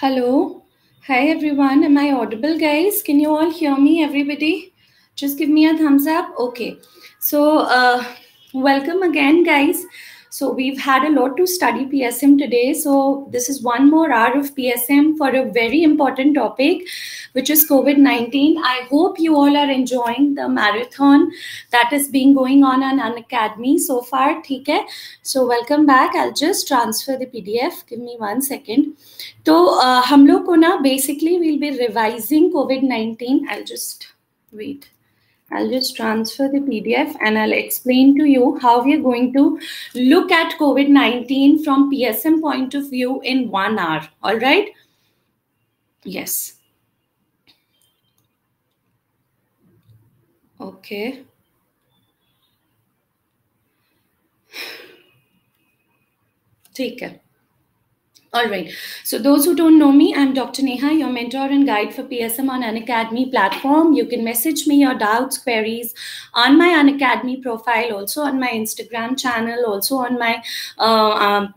Hello. Hi everyone. Am I audible, guys? Can you all hear me, everybody? Just give me a thumbs up. Okay. So welcome again, guys. So we've had a lot to study PSM today. So this is one more hour of PSM for a very important topic, which is COVID-19. I hope you all are enjoying the marathon that is being going on Unacademy so far. Okay. So welcome back. I'll just transfer the PDF. Give me 1 second. So हम लोग को ना basically we'll be revising COVID-19. I'll just wait. I'll just transfer the PDF and I'll explain to you how we are going to look at COVID-19 from PSM point of view in 1 hour. All right? Yes. Okay. Take care. All right. So those who don't know me, I'm Dr. Neha, your mentor and guide for PSM on Unacademy platform. You can message me your doubts, queries on my Unacademy profile, also on my Instagram channel, also on my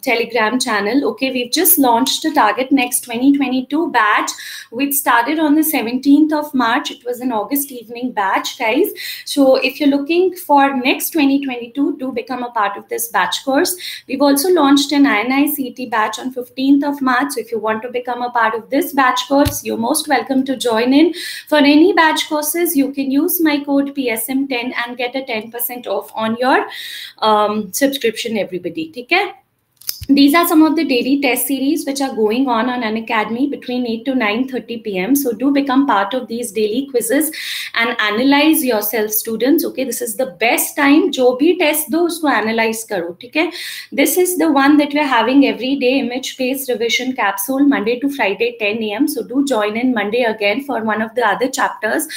Telegram channel. Okay, we've just launched the Target Next 2022 batch, which started on the 17th of March. It was an August evening batch, guys. So if you're looking for Next 2022, do become a part of this batch course. We've also launched an INICET batch on 15th of March. So if you want to become a part of this batch course, you're most welcome to join in. For any batch courses, you can use my code PSM10 and get a 10% off on your subscription, everybody. Okay? These are some of the daily test series which are going on Unacademy between 8 to 9:30 p.m. So do become part of these daily quizzes and analyze yourself, students. Okay, this is the best time. Jo bhi test do, usko analyze karo. Okay? This is the one that we're having every day, image-based revision capsule, Monday to Friday, 10 a.m. So do join in Monday again for one of the other chapters.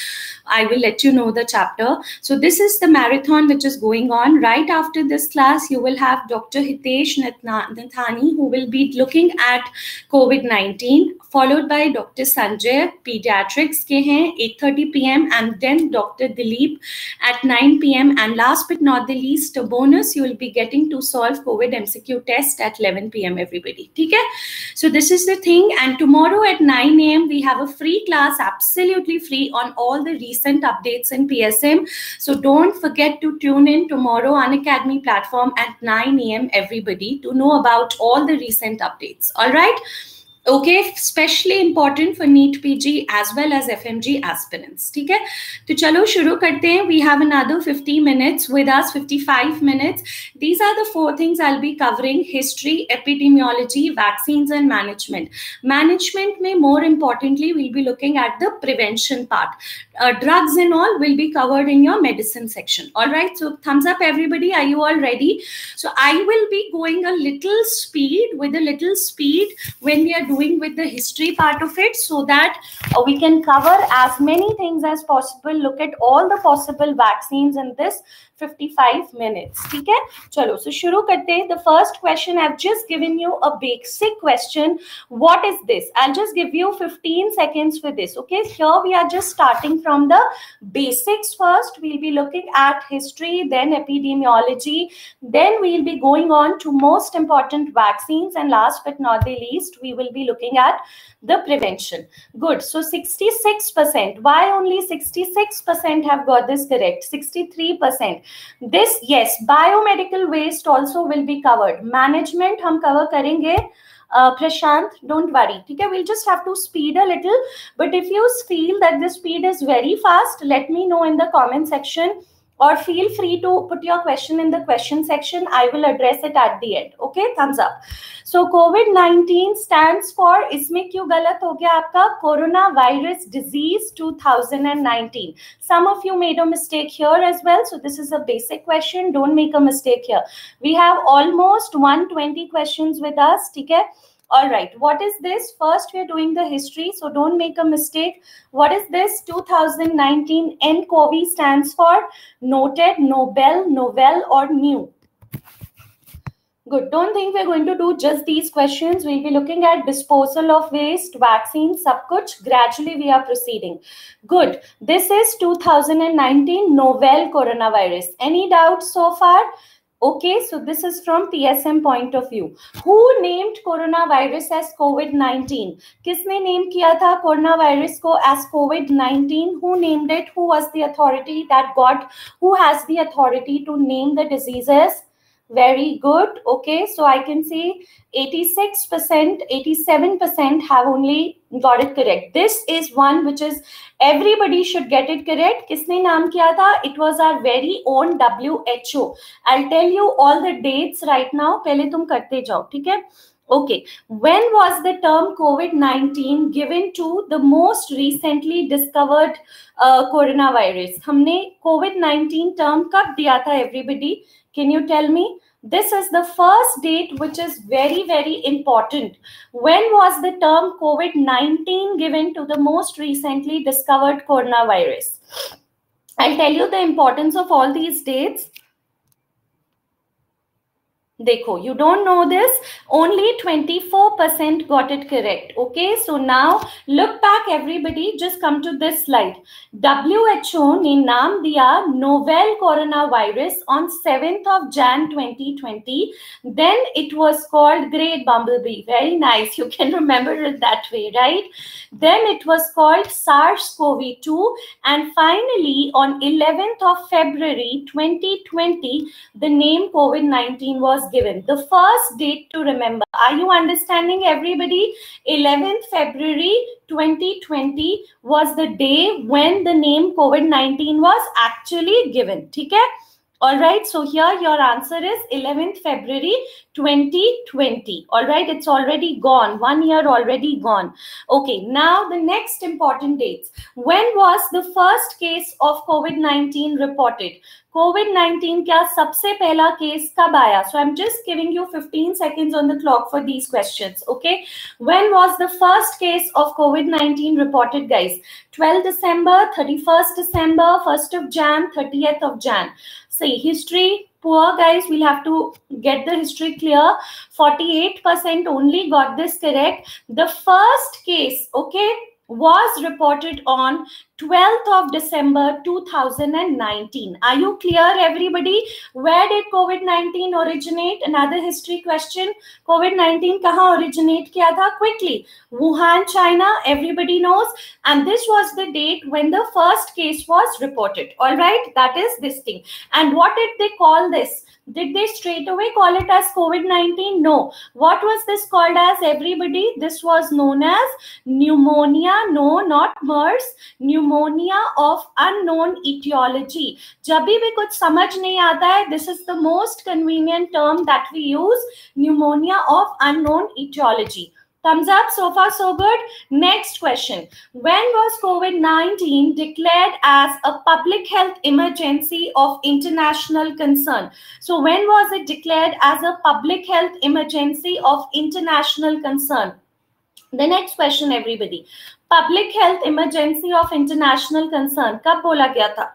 I will let you know the chapter. So this is the marathon which is going on. Right after this class, you will have Dr. Hitesh Thani, who will be looking at COVID-19, followed by Dr. Sanjeev, pediatrics ke hain, 8:30 p.m. and then Dr. Dilip at 9 p.m. and last but not the least, a bonus, you will be getting to solve COVID MCQ test at 11 p.m. everybody. Okay? So this is the thing, and tomorrow at 9 a.m. we have a free class, absolutely free, on all the recent updates in PSM. So don't forget to tune in tomorrow on Unacademy platform at 9 a.m. everybody to know about all the recent updates. All right. Okay, especially important for NEET PG as well as FMG aspirants. Okay, so chalo shuru karte hain. We have another 50 minutes with us, 55 minutes. These are the four things I'll be covering: history, epidemiology, vaccines and management. Management mein, more importantly, we'll be looking at the prevention part. Drugs and all will be covered in your medicine section. All right, so thumbs up, everybody. Are you all ready? So I will be going a little speed when we are doing with the history part of it, so that we can cover as many things as possible, look at all the possible vaccines in this 55 minutes. Okay? Chalo, so shuru karte hain. The first question, I've just given you a basic question. What is this? I'll just give you 15 seconds for this. Okay, here we are just starting from the basics first. We'll be looking at history, then epidemiology, then we'll be going on to most important vaccines, and last but not the least, we will be looking at the prevention. Good. So 66%. Why only 66% have got this correct? 63%. This, yes, biomedical waste also will be covered. Management, hum cover karenge. Prashant, don't worry. Okay, we'll just have to speed a little. But if you feel that the speed is very fast, let me know in the comment section. Or feel free to put your question in the question section. I will address it at the end. Okay, thumbs up. So COVID-19 stands for, इसमें क्यों गलत हो गया आपका? Corona virus disease 2019. Some of you made a mistake here as well. So this is a basic question. Don't make a mistake here. We have almost 120 questions with us. ठीक है? All right. What is this? First, we are doing the history, so don't make a mistake. What is this? 2019 NCOV stands for noted, Nobel, novel, or new. Good. Don't think we're going to do just these questions. We'll be looking at disposal of waste, vaccines, sab kuch. Gradually, we are proceeding. Good. This is 2019 novel coronavirus. Any doubts so far? Okay, so this is from PSM point of view. Who named coronavirus as COVID-19? किसने name किया था coronavirus को as COVID-19? Who named it? Who was the authority that got? Who has the authority to name the diseases? Very good. Okay, so I can say 86%, 87% have only got it correct. This is one which is everybody should get it correct. किसने नाम किया था? It was our very own WHO. I'll tell you all the dates right now. पहले तुम करते जाओ, ठीक है? Okay, when was the term COVID-19 given to the most recently discovered coronavirus? हमने COVID-19 term कब दिया था everybody? Can you tell me? This is the first date which is very, very important. When was the term COVID-19 given to the most recently discovered coronavirus? I'll tell you the importance of all these dates. Dekho, you don't know this. Only 24% got it correct. Okay, so now look back, everybody. Just come to this slide. WHO ने नाम दिया novel coronavirus on 7th of Jan 2020. Then it was called Great Bumblebee. Very nice. You can remember it that way, right? Then it was called SARS-CoV-2, and finally on 11th of February 2020, the name COVID-19 was given. The first date to remember. Are you understanding, everybody? 11th February 2020 was the day when the name COVID-19 was actually given. Okay? All right. So here your answer is 11th February 2020. All right. It's already gone. 1 year already gone. Okay. Now the next important dates. When was the first case of COVID-19 reported? COVID-19 क्या सबसे पहला case कब आया? So I'm just giving you 15 seconds on the clock for these questions, okay? When was the first case of COVID-19 reported, guys? 12 December, 31st December, 1st of Jan, 30th of Jan. See, history, poor guys, we'll have to get the history clear. 48% only got this correct. The first case, okay, was reported on 12th of December 2019. Are you clear, everybody? Where did COVID-19 originate? Another history question. COVID-19 kahan originate kiya tha? Quickly. Wuhan, China, everybody knows. And this was the date when the first case was reported. All right, that is this thing. And what did they call this? Did they straight away call it as COVID-19? No. What was this called as, everybody? This was known as pneumonia. No, not MERS. Pneumonia of unknown etiology. जब भी कुछ समझ नहीं आता है, this is the most convenient term that we use. Pneumonia of unknown etiology. Thumbs up. So far, so good. Next question. When was COVID-19 declared as a public health emergency of international concern? So when was it declared as a public health emergency of international concern? The next question, everybody. Public health emergency of international concern. Kab bola gaya tha?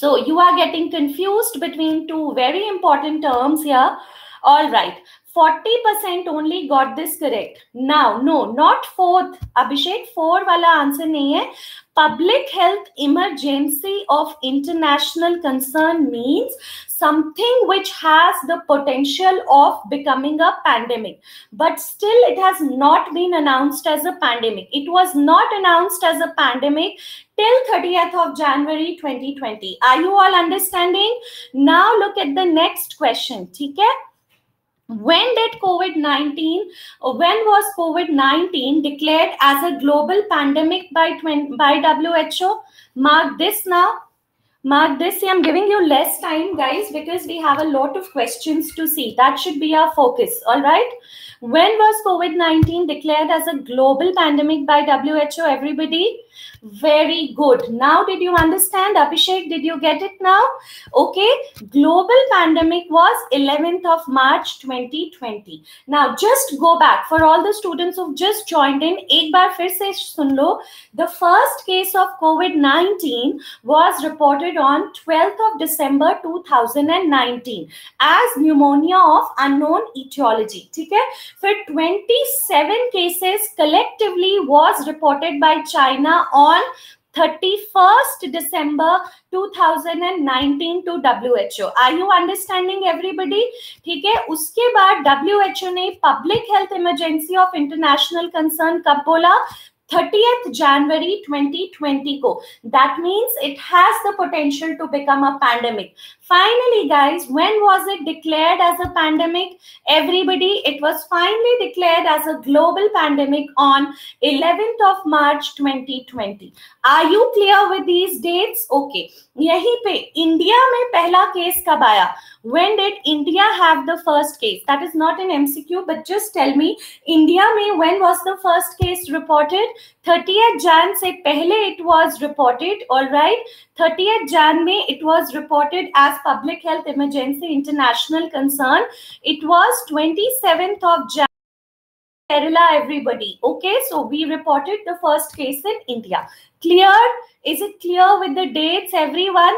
So you are getting confused between two very important terms here. All right. 40% only got this correct. Now, no, not fourth. Abhishek, four वाला answer नहीं है. Public health emergency of international concern means something which has the potential of becoming a pandemic, but still it has not been announced as a pandemic. It was not announced as a pandemic till 30th of January 2020. Are you all understanding? Now look at the next question. ठीक है? When was COVID-19 declared as a global pandemic by WHO? Mark this now. Mark this. I'm giving you less time, guys, because we have a lot of questions to see. That should be our focus. All right. When was COVID-19 declared as a global pandemic by WHO? Everybody? Very good. Now, did you understand? Abhishek, did you get it now? Okay. Global pandemic was 11th of March 2020. Now, just go back. For all the students who've just joined in, ek baar fir se sun lo. The first case of COVID-19 was reported on 12th of December 2019 as pneumonia of unknown etiology. Okay? Fir 27 cases collectively was reported by China on 31st December 2019 to WHO. Are you understanding everybody? ठीक है, उसके बाद WHO ने public health emergency of international concern कब बोला? 30th January 2020 को. That means it has the potential to become a pandemic. Finally, guys, when was it declared as a pandemic? Everybody, it was finally declared as a global pandemic on 11th of March 2020. Are you clear with these dates? Okay. यहीं पे India में पहला case कब आया? When did India have the first case? That is not an MCQ, but just tell me, India में when was the first case reported? 30th Jan से पहले it was reported, all right? 30th Jan में it was reported as public health emergency international concern. It was 27th of Jan. Kerala, everybody. Okay, so we reported the first case in India. Clear? Is it clear with the dates, everyone?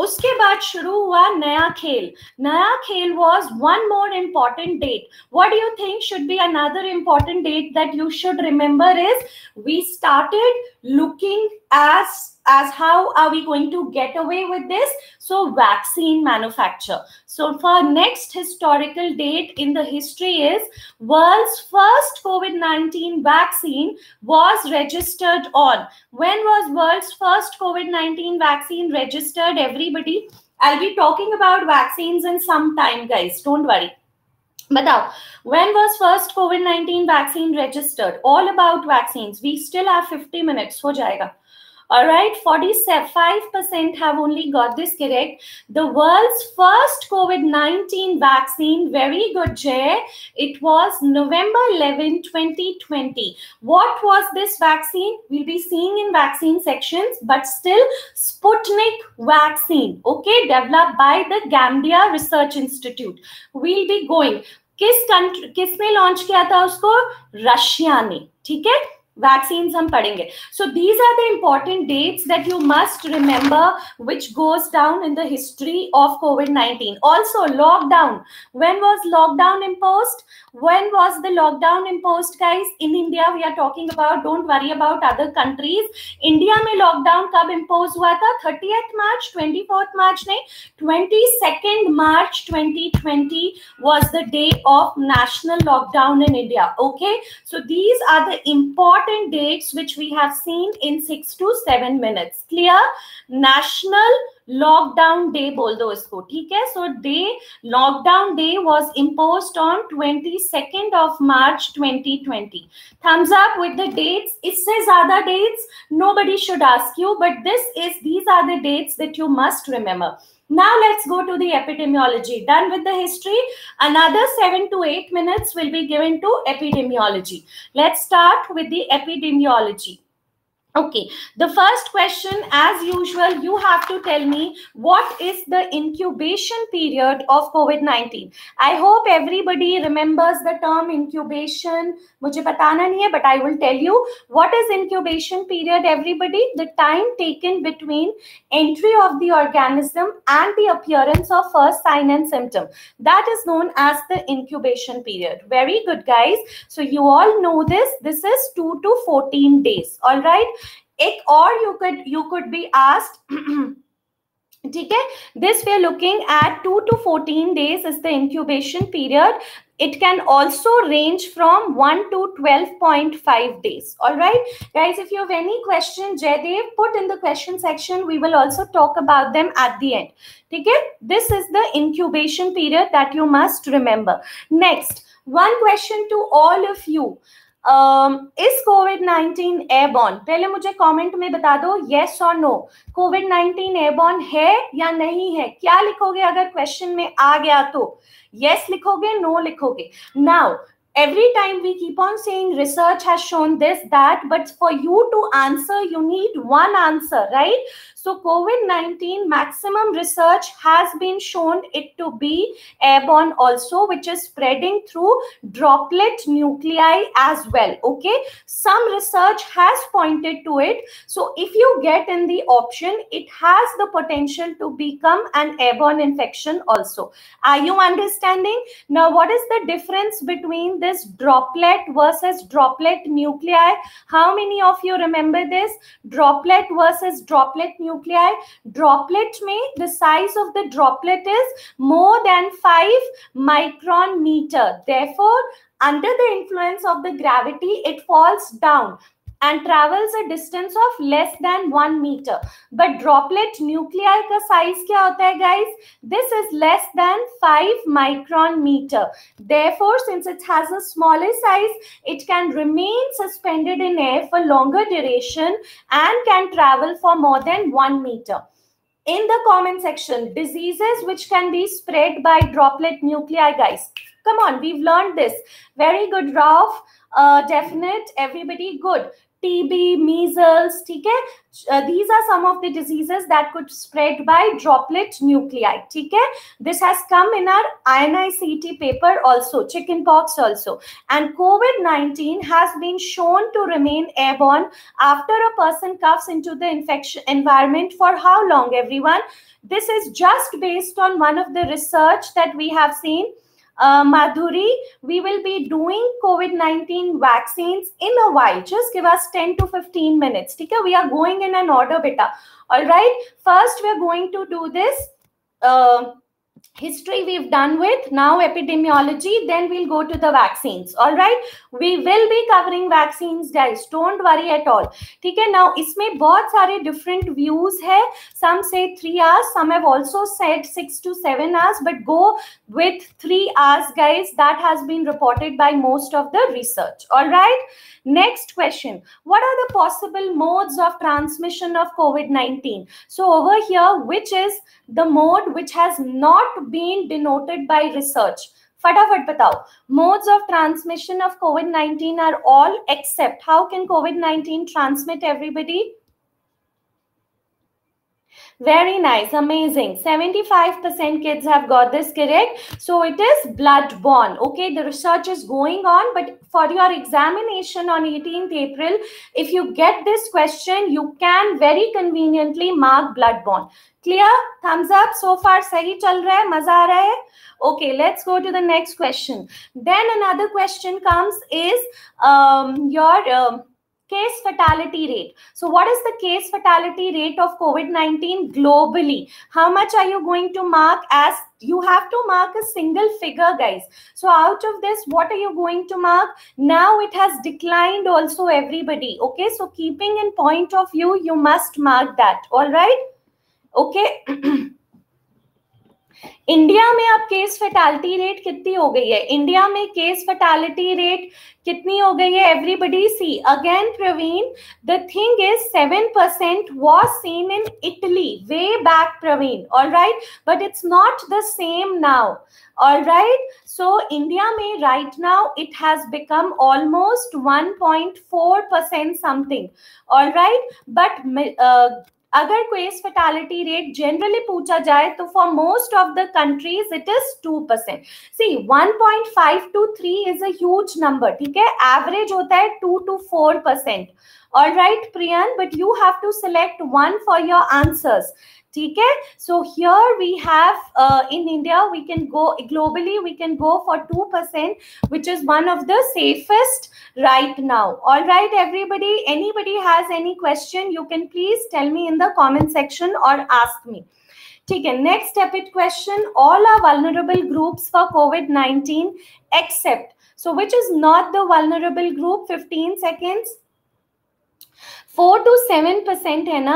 उसके बाद शुरू हुआ नया खेल. नया खेल was one more important date. What do you think should be another important date that you should remember is we started looking as how are we going to get away with this? So vaccine manufacture. So for next historical date in the history is world's first COVID-19 vaccine was registered on. When was world's first COVID-19 vaccine registered, everybody? I'll be talking about vaccines in some time, guys. Don't worry. Batao, when was first COVID-19 vaccine registered? All about vaccines. We still have 50 minutes. Ho jayega. All right, 45% have only got this correct. The world's first COVID-19 vaccine, very good, Jay. It was November 11, 2020. What was this vaccine? We'll be seeing in vaccine sections, but still Sputnik vaccine, okay, developed by the Gambia Research Institute. We'll be going. किस country, किसने launch किया था उसको? Russia ने, ठीक है? Vaccines हम पढ़ेंगे. So these are the important dates that you must remember, which goes down in the history of COVID-19. Also, lockdown. When was lockdown imposed? When was the lockdown imposed, guys? In India, we are talking about. Don't worry about other countries. India में lockdown कब imposed हुआ था? 30th March, 24th March नहीं, 22nd March 2020 was the day of national lockdown in India. Okay. So these are the important dates which we have seen in 6 to 7 minutes. Clear? National Lockdown Day बोल दो इसको, ठीक है? So day, lockdown day was imposed on 22nd of March 2020. Thumbs up with the dates. इससे ज़्यादा dates nobody should ask you, but these are the dates that you must remember. Now let's go to the epidemiology. Done with the history. Another 7 to 8 minutes will be given to epidemiology. Let's start with the epidemiology. Okay, the first question, as usual, you have to tell me what is the incubation period of COVID-19. I hope everybody remembers the term incubation. मुझे बताना नहीं है, but I will tell you what is incubation period, everybody. The time taken between entry of the organism and the appearance of first sign and symptom. That is known as the incubation period. Very good, guys. So you all know this. This is 2 to 14 days. All right. Or you could be asked ठीक है, this we are looking at 2 to 14 days is the incubation period. It can also range from 1 to 12.5 days. All right, guys, if you have any question, Jaydev, put in the question section. We will also talk about them at the end. Okay? This is the incubation period that you must remember. Next, one question to all of you. Is COVID-19 airborne? पहले मुझे comment में बता दो yes or no. COVID-19 airborne है या नहीं है? क्या लिखोगे अगर क्वेश्चन में आ गया तो? Yes लिखोगे, no लिखोगे? Now, every time we keep on saying research has shown this, that, but for you to answer, you need one answer, right? So COVID-19 maximum research has been shown it to be airborne also, which is spreading through droplet nuclei as well. Okay, some research has pointed to it. So if you get in the option, it has the potential to become an airborne infection also. Are you understanding? Now, what is the difference between this droplet versus droplet nuclei? How many of you remember this? Droplet versus droplet nuclei. Droplet में the size of the droplet is more than 5 micrometers. Therefore, under the influence of the gravity, it falls down and travels a distance of less than 1 meter. But droplet nuclei का size क्या होता है guys? This is less than 5 micrometers. Therefore, since it has a smaller size, it can remain suspended in air for longer duration and can travel for more than 1 meter. In the comment section, diseases which can be spread by droplet nuclei, guys. Come on, we've learned this. Very good, Ralph. Definite, everybody good. TB, measles, ठीक है? These are some of the diseases that could spread by droplet nuclei. ठीक है? This has come in our INICET paper also, chickenpox also. And COVID-19 has been shown to remain airborne after a person coughs into the infection environment for how long, everyone? This is just based on one of the research that we have seen. Madhuri, we will be doing COVID-19 vaccines in a while. Just give us 10 to 15 minutes. Okay? We are going in an order, beta. All right. First, we are going to do this. History we've done with, now epidemiology, then we'll go to the vaccines. All right, we will be covering vaccines, guys, don't worry at all. Okay, now इसमें बहुत सारे different views है. Some say 3 hours, some have also said 6 to 7 hours, but go with 3 hours, guys. That has been reported by most of the research. All right, next question. What are the possible modes of transmission of COVID-19? So over here, which is the mode which has not been denoted by research? फटाफट बताओ. Modes of transmission of COVID-19 are all except. How can COVID-19 transmit, everybody? Very nice, amazing. 75% kids have got this correct. So it is bloodborne. Okay, the research is going on, but for your examination on 18th April, if you get this question, you can very conveniently mark bloodborne. Clear? Thumbs up. So far, सही चल रहा है, मजा आ रहा है. Okay, let's go to the next question. Then another question comes is case fatality rate. So what is the case fatality rate of COVID-19 globally? How much are you going to mark? As you have to mark a single figure, guys. So out of this, what are you going to mark? Now it has declined also, everybody. Okay, so keeping in point of view, you must mark that. All right. Okay. India में अब case fatality rate कितनी हो गई है? India में case fatality rate कितनी हो गई है? Everybody see again Praveen, the thing is 7% was seen in Italy way back Praveen. All right, but it's not the same now. All right, so India में right now it has become almost 1.4% something. All right, but अगर case fatality rate generally पूछा जाए तो for most of the countries it is 2%. See 1.5 to 3 is a huge number. ठीक है, average होता है 2 to 4%. All right Priyan, but you have to select one for your answers. ठीक है, so here we have in India we can go, globally we can go for 2%, which is one of the safest right now. All right, everybody. Anybody has any question, you can please tell me in the comment section or ask me. ठीक है, next rapid question. All are vulnerable groups for COVID-19 except. So which is not the vulnerable group? 15 seconds. 4 to 7% है ना,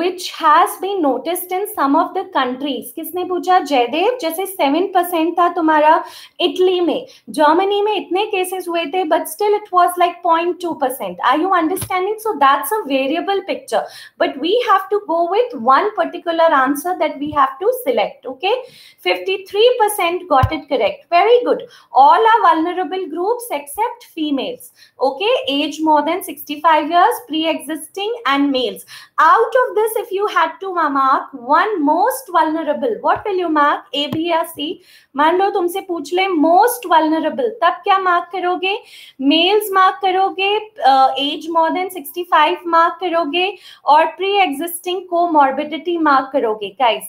which has been noticed in some of the countries. किसने पूछा? जयदेव. जैसे 7% था तुम्हारा Italy में, जर्मनी में इतने केसेस हुए थे, but still it was like 0.2%. Are you understanding? So that's a variable picture. But we have to go with one particular answer that we have to select. Okay, 53% got it correct. Very good. All are vulnerable groups except females. Okay, age more than 65 years, pre-existing existing and males. Out of this, if you had to mark one most vulnerable, what will you mark? A, B या C? मान लो तुमसे पूछ ले most vulnerable, तब क्या mark करोगे? Males mark करोगे, as more than 65 mark करोगे और प्री एग्जिस्टिंग कोमॉर्बिडिटी मार्क करोगे guys.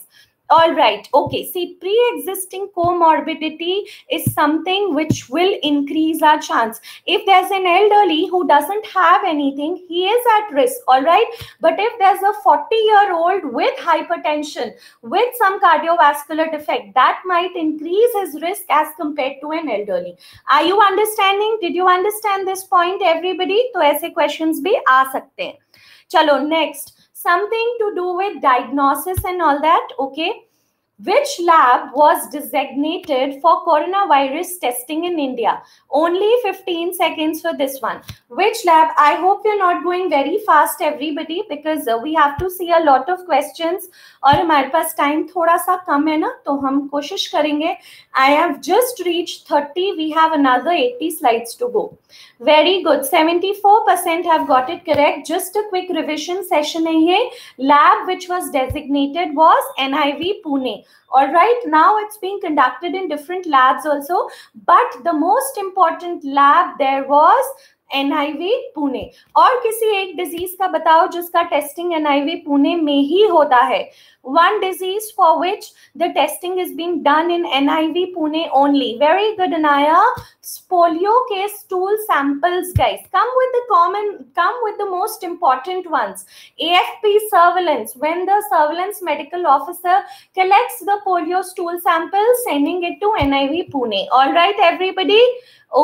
All right, okay. See, pre-existing comorbidity is something which will increase our chance. If there's an elderly who doesn't have anything, he is at risk, all right? But if there's a 40-year-old with hypertension, with some cardiovascular defect, that might increase his risk as compared to an elderly. Are you understanding? Did you understand this point, everybody? So, ऐसे questions भी आ सकते हैं. चलो, next. Something to do with diagnosis and all that, okay? Which lab was designated for coronavirus testing in India? Only 15 seconds for this one. Which lab? I hope you're not going very fast, everybody, because we have to see a lot of questions. और हमारे पास time थोड़ा सा कम है ना, तो हम कोशिश करेंगे. I have just reached 30. We have another 80 slides to go. Very good. 74% have got it correct. Just a quick revision session है ये. Lab which was designated was NIV Pune. All right, now it's being conducted in different labs also, but the most important lab there was NIV Pune. और किसी एक disease का बताओ जिसका testing NIV Pune में ही होता है. One disease for which the testing is being done in NIV Pune only. Very good, Anaya. Polio के stool samples, guys. Come with the most important ones. AFP surveillance. When the surveillance medical officer collects the polio stool sample, sending it to NIV Pune. All right, everybody.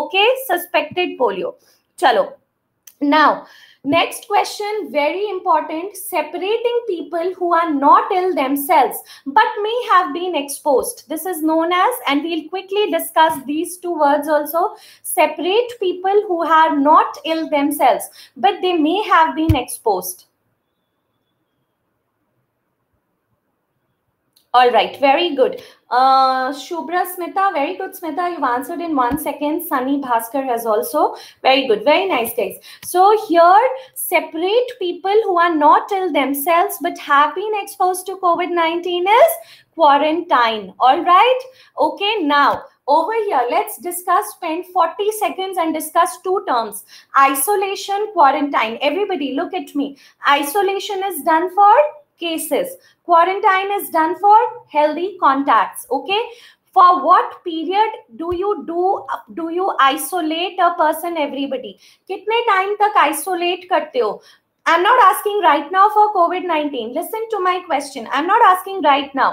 Okay, suspected polio. Chalo. Now, next question, very important. Separating people who are not ill themselves but may have been exposed. This is known as, and we'll quickly discuss these two words also. Separate people who are not ill themselves but they may have been exposed. All right, very good. Shubhra Smita, very good Smita, you've answered in 1 second. Sunny Bhaskar has also. Very good, very nice guys. So here, separate people who are not ill themselves but have been exposed to COVID-19 is quarantine. All right, okay, now over here, let's discuss, spend 40 seconds and discuss two terms. Isolation, quarantine. Everybody look at me. Isolation is done for cases. Quarantine is done for healthy contacts. Okay. For what period do you isolate a person, everybody? कितने time तक isolate करते हो? I'm not asking right now for COVID-19. Listen to my question. I'm not asking right now.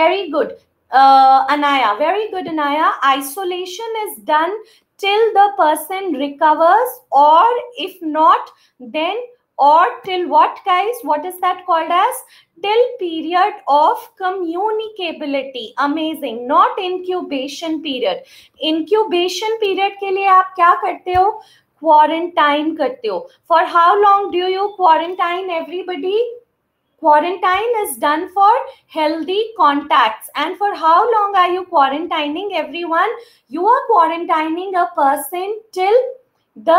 Very good, Anaya. Very good, Anaya. Isolation is done till the person recovers, or if not, then or till what, guys? What is that called as? Till period of communicability. Amazing. Not incubation period. Incubation period के लिए आप क्या करते हो? Quarantine करते हो. For how long do you quarantine, everybody? Quarantine is done for healthy contacts. And for how long are you quarantining, everyone? You are quarantining a person till the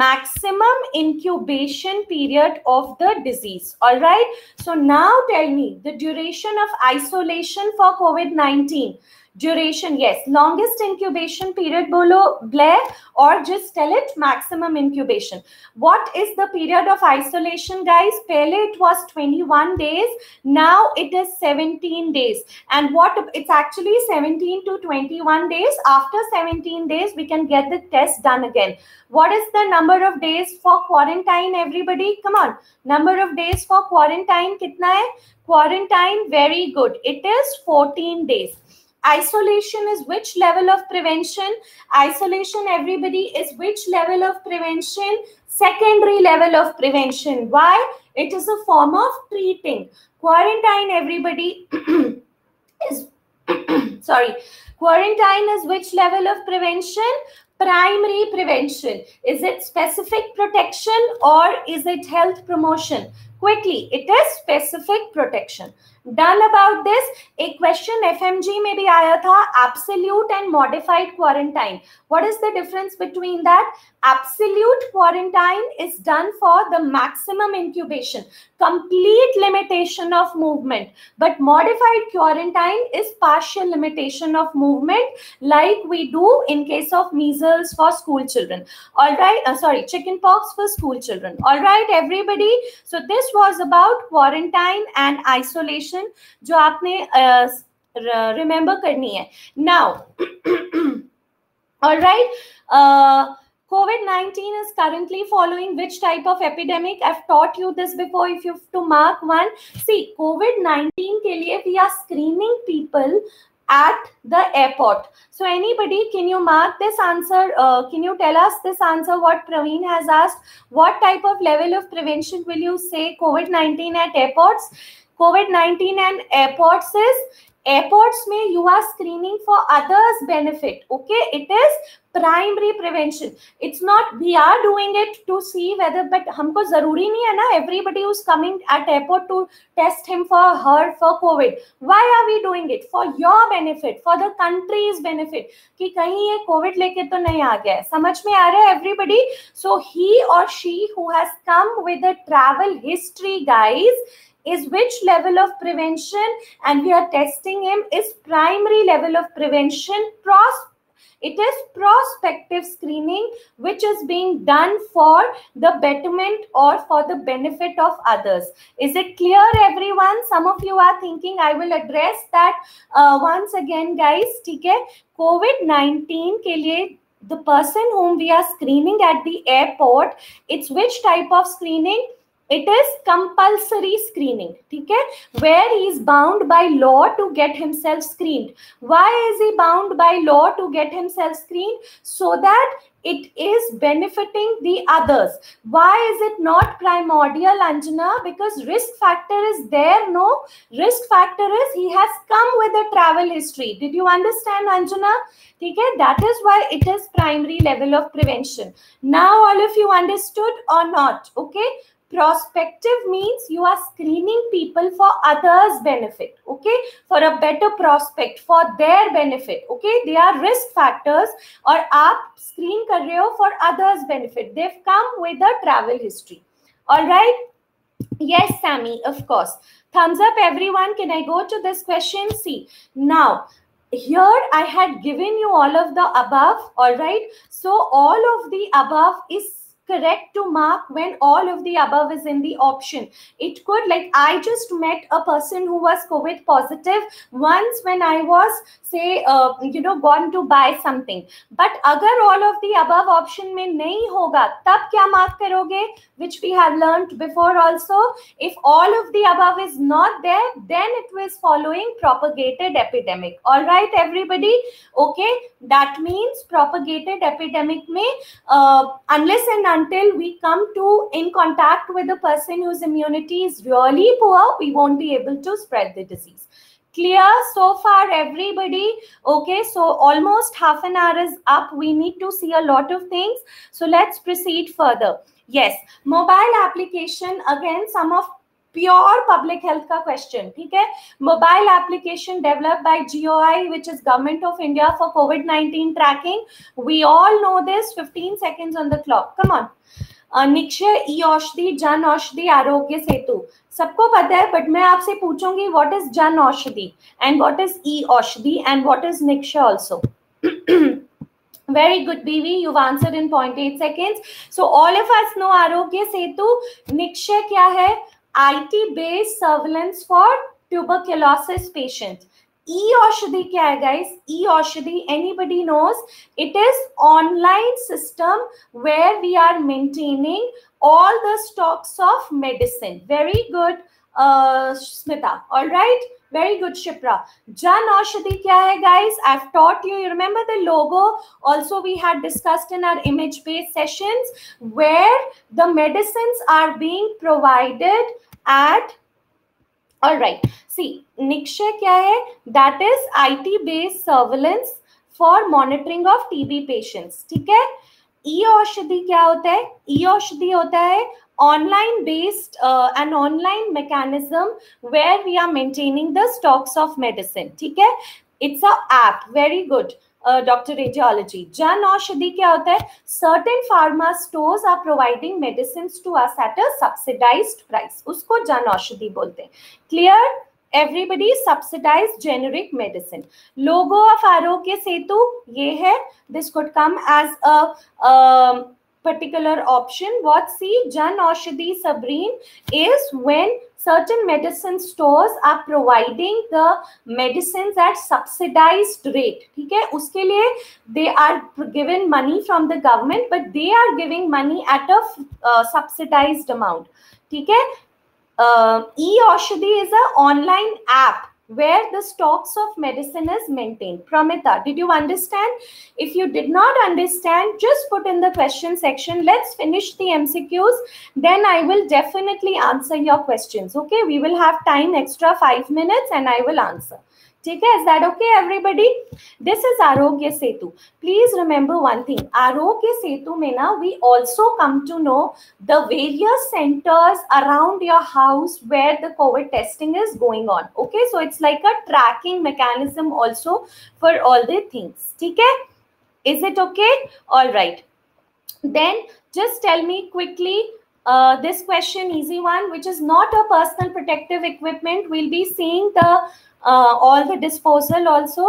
maximum incubation period of the disease. All right, so now tell me the duration of isolation for COVID-19. Duration, yes, longest incubation period bolo Blair, or just tell it maximum incubation. What is the period of isolation, guys? Pehle it was 21 days, now it is 17 days. And what, it's actually 17 to 21 days. After 17 days, we can get the test done again. What is the number of days for quarantine, everybody? Come on, number of days for quarantine, kitna hai? Quarantine, very good. It is 14 days. Isolation is which level of prevention? Isolation, everybody, is which level of prevention? Secondary level of prevention. Why? It is a form of treating. Quarantine, everybody, is, sorry. Quarantine is which level of prevention? Primary prevention. Is it specific protection or is it health promotion? quickly. It is specific protection. Done about this. एक question FMG में भी आया था, absolute and modified quarantine. What is the difference between that? Absolute quarantine is done for the maximum incubation, complete limitation of movement. But modified quarantine is partial limitation of movement, like we do in case of measles for school children. All right, sorry, chickenpox for school children. All right, everybody. So this was about quarantine and isolation, जो आपने remember करनी है. Now all right, COVID-19 is currently following which type of epidemic? I've taught you this before. If you have to mark one, see, COVID-19 के लिए we are screening people at the airport. So anybody, can you mark this answer? Can you tell us this answer? What Praveen has asked? What type of level of prevention will you say COVID-19 at airports? COVID-19 and airports is, airports में you are screening for others' benefit. Okay, it is primary prevention. It's not we are doing it to see whether, but हमको जरूरी नहीं है ना everybody who's coming at airport to test him for her for COVID. Why are we doing it? For your benefit, for the country's benefit, कि कहीं ये COVID लेके तो नहीं आ गया है. समझ में आ रहा है everybody? So he or she who has come with a travel history, guys, is which level of prevention, and we are testing him is primary level of prevention. It is prospective screening which is being done for the betterment or for the benefit of others. Is it clear, everyone? Some of you are thinking I will address that once again, guys. ठीक है, COVID-19 के लिए the person whom we are screening at the airport, it's which type of screening? It is compulsory screening, ठीक है, where he is bound by law to get himself screened. Why is he bound by law to get himself screened? So that it is benefiting the others. Why is it not primordial, Anjana? Because risk factor is there. No, risk factor is he has come with a travel history. Did you understand, Anjana? Okay, that is why it is primary level of prevention. Now all of you understood or not? Okay, prospective means you are screening people for others' benefit, okay, for a better prospect, for their benefit. Okay, they are risk factors और आप screen कर रहे हो for others' benefit. They've come with a travel history. All right, yes, Sammy, of course. Thumbs up, everyone. Can I go to this question? See, now here I had given you all of the above. All right, so all of the above is correct to mark when all of the above is in the option. It could, like, I just met a person who was COVID positive once when I was, say, you know, gone to buy something. But अगर all of the above option में नहीं होगा, तब क्या mark करोगे? Which we have learnt before also. If all of the above is not there, then it was following propagated epidemic. All right, everybody. Okay, that means propagated epidemic में unless and until we come to in contact with a person whose immunity is really poor, we won't be able to spread the disease. Clear so far, everybody? Okay, so almost half an hour is up. We need to see a lot of things, so let's proceed further. Yes, mobile application, again some of pure public health का question. ठीक है, mobile application developed by GOI, which is Government of India, for COVID-19 tracking. We all know this. 15 seconds on the clock. Come on. Nikshya, E-Aushadhi, Jan Aushadhi, Arogya Setu. सबको पता है, but मैं आपसे पूछूंगी what is Jan Aushadhi and what is E-Aushadhi and what is Nikshya also. Very good, BV. You've answered in 0.8 seconds. So all of us know Arogya Setu. Nikshya क्या है? IT-based surveillance for tuberculosis patients. E-Aushadhi क्या है, guys? E-Aushadhi, anybody knows? It is online system where we are maintaining all the stocks of medicine. Very good, Smita. All right. Very good, Shipra. Jan Aushadhi क्या है, guys? I've taught you. You remember the logo? Also, we had discussed in our image-based sessions where the medicines are being provided at. All right. See, Nikshya क्या है? That is IT-based surveillance for monitoring of TB patients. ठीक है? E-Aushadhi क्या होता है? E-Aushadhi होता है online-based, an online mechanism where we are maintaining the stocks of medicine. ठीक है, it's a app. Very good, Dr. Radiology. Jan Aushadhi क्या होता है? Certain pharma stores are providing medicines to us at a subsidized price. उसको Jan Aushadhi बोलते हैं. Clear? Everybody subsidized generic medicine. Logo of Arogya Setu ये है. This could come as a particular option. What C? Jan Aushadhi Sabreen is when certain medicine stores are providing the medicines at subsidized rate. ठीक है, उसके लिए they are given money from the government, but they are giving money at a subsidized amount. ठीक है. E-Aushadhi is an online app where the stocks of medicine is maintained. Pramita, did you understand? If you did not understand, just put in the question section. Let's finish the MCQs. Then I will definitely answer your questions. Okay, we will have time extra 5 minutes and I will answer. ठीक है, is that okay everybody? This is Arogya Setu. Please remember one thing. Arogya Setu में ना we also come to know the various centers around your house where the COVID testing is going on. Okay, so it's like a tracking mechanism also for all the things. ठीक है? Is it okay? All right. Then just tell me quickly. This question, easy one, which is not a personal protective equipment. We'll be seeing the all the disposal also.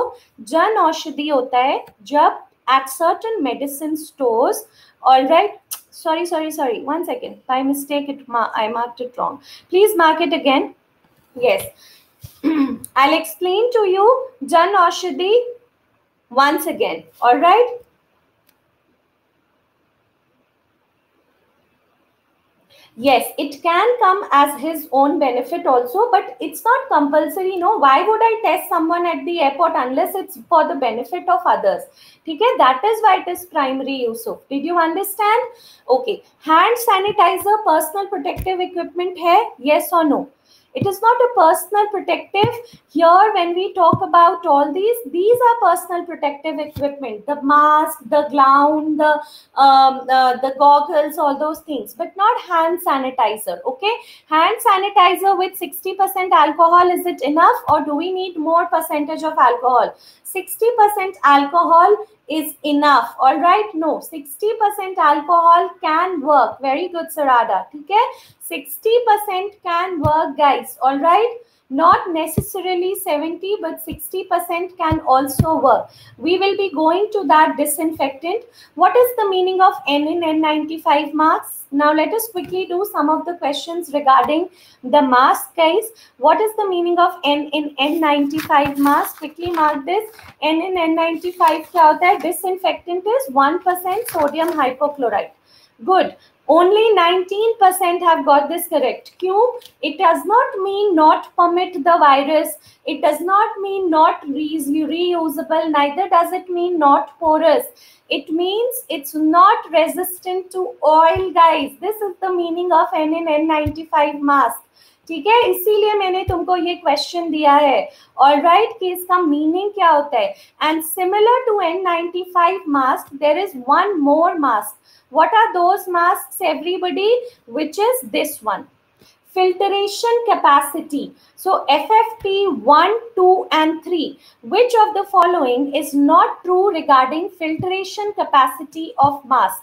Jan Aushadhi hota hai jab at certain medicine stores. All right, sorry, one second, by mistake I marked it wrong. Please mark it again. Yes, I'll explain to you Jan Aushadhi once again. All right. Yes, it can come as his own benefit also, but it's not compulsory. No, why would I test someone at the airport unless it's for the benefit of others? Okay, that is why it is primary use of. Did you understand? Okay, hand sanitizer personal protective equipment hai? Yes or no? It is not a personal protective. Here when we talk about all these are personal protective equipment, the mask, the gown, the goggles, all those things, but not hand sanitizer. Okay, hand sanitizer with 60% alcohol, is it enough or do we need more percentage of alcohol? 60% alcohol is enough. All right, no, 60% alcohol can work. Very good, Sarada. Okay, 60% can work, guys. All right, not necessarily 70, but 60% can also work. We will be going to that disinfectant. What is the meaning of N in N95 masks? Now let us quickly do some of the questions regarding the mask, guys. What is the meaning of N in N95 mask? Quickly mark this. N in N95 क्या होता है? Disinfectant is 1% sodium hypochlorite. Good. Only 19% have got this correct. Q. It does not mean not permit the virus. It does not mean not reusable. Neither does it mean not porous. It means it's not resistant to oil, guys. This is the meaning of N in N95 mask. ठीक है, इसीलिए मैंने तुमको ये question दिया है. All right, कि इसका मीनिंग क्या होता है. And similar to N95 mask there is one more mask. What are those masks everybody? Which is this one. Filtration capacity. So FFP 1, 2 and 3. Which of the following is not true regarding filtration capacity of mask?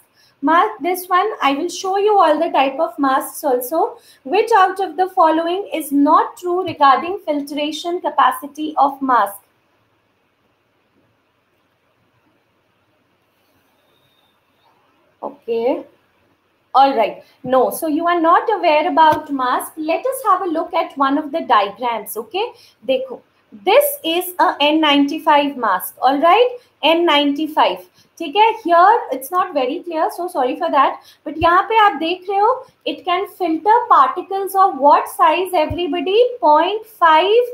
Mark this one. I will show you all the type of masks also. Which out of the following is not true regarding filtration capacity of mask? Okay. All right, no, so you are not aware about mask. Let us have a look at one of the diagrams. Okay, देखो, this is a N95 mask. All right, N95. ठीक है, here it's not very clear, so sorry for that. But यहाँ पे आप देख रहे हो, it can filter particles of what size everybody? 0.5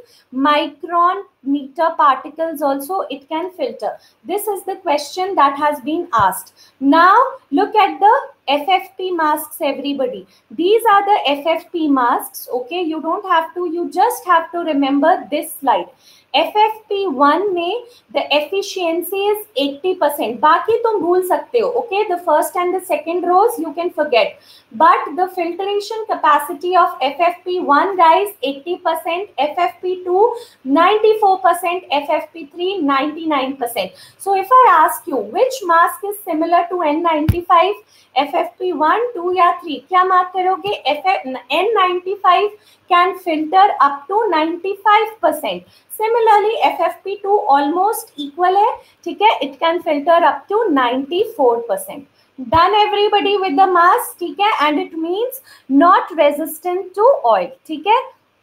micrometer particles also it can filter. This is the question that has been asked. Now look at the FFP masks, everybody. These are the FFP masks, okay? You don't have to, you just have to remember this slide. FFP1 में the efficiency is 80%. बाकी तुम भूल सकते हो, okay? The first and the second rows you can forget. But the filtration capacity of FFP1 guys 80%, FFP2 94%, FFP3 99%. So if I ask you which mask is similar to N95, FFP1, 2 या 3, क्या mark करोगे? N95 can filter up to 95%. Similarly, FFP2 almost equal है, ठीक है? It can filter up to 94%. Done everybody with the mask, ठीक है? And it means not resistant to oil, ठीक है?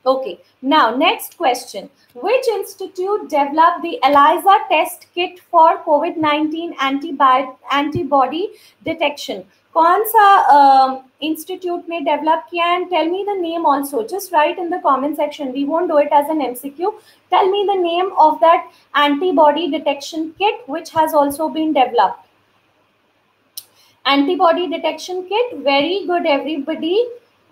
Okay. Now next question. Which institute developed the ELISA test kit for COVID-19 antibody detection? कौन सा institute ने develop किया? And tell me the name also. Just write in the comment section. We won't do it as an MCQ. Tell me the name of that antibody detection kit which has also been developed. Antibody detection kit. Very good, everybody.